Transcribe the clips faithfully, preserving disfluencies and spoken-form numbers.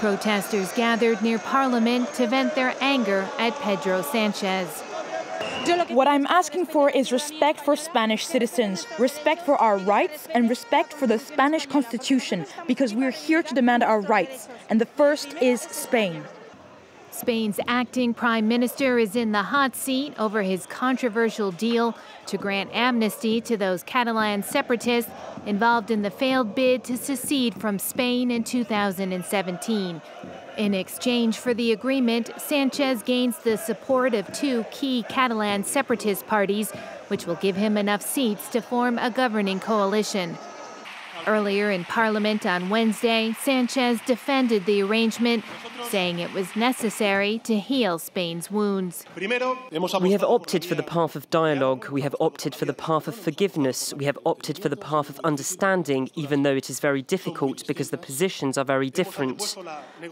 Protesters gathered near Parliament to vent their anger at Pedro Sanchez. What I'm asking for is respect for Spanish citizens, respect for our rights, and respect for the Spanish Constitution, because we're here to demand our rights, and the first is Spain. Spain's acting prime minister is in the hot seat over his controversial deal to grant amnesty to those Catalan separatists involved in the failed bid to secede from Spain in two thousand seventeen. In exchange for the agreement, Sanchez gains the support of two key Catalan separatist parties, which will give him enough seats to form a governing coalition. Earlier in Parliament on Wednesday, Sanchez defended the arrangement, saying it was necessary to heal Spain's wounds. We have opted for the path of dialogue, we have opted for the path of forgiveness, we have opted for the path of understanding, even though it is very difficult because the positions are very different.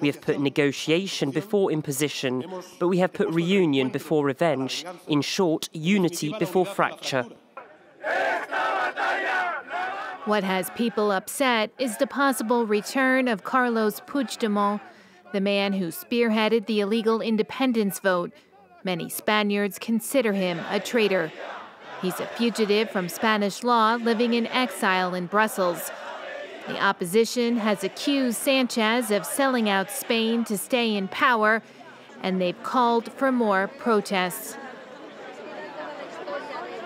We have put negotiation before imposition, but we have put reunion before revenge. In short, unity before fracture. What has people upset is the possible return of Carlos Puigdemont, the man who spearheaded the illegal independence vote. Many Spaniards consider him a traitor. He's a fugitive from Spanish law living in exile in Brussels. The opposition has accused Sanchez of selling out Spain to stay in power, and they've called for more protests.